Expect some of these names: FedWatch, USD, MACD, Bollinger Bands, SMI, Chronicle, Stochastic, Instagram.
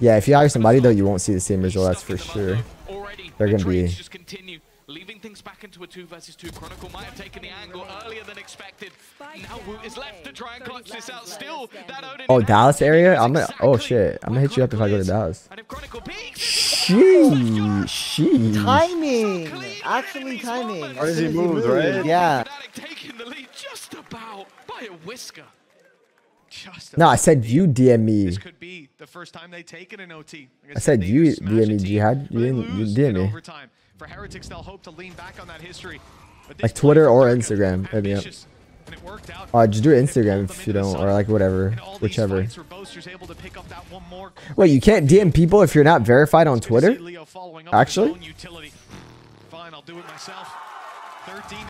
Yeah, if you hire somebody though, you won't see the same result, that's for sure. They're gonna be leaving things back into a 2v2. Chronicle might have taken the angle earlier than expected. Now Wu is left to try and clutch this out. Still, that Odin. Oh, Dallas area? I'm gonna. Oh shit! I'm gonna hit you up if I go to Dallas. Sheesh. Timing. Actually, timing. Or is he moved, right? Yeah. No, I said you DM me. This could be the first time they take it in OT. I said you DM me, Jihad. You DM me. For Heretics, they'll hope to lean back on that history. Like Twitter or Instagram, hit me up. Just do Instagram if you don't, or like whatever, whichever. Wait, you can't DM people if you're not verified on Twitter? Actually? Fine, I'll do it myself. 13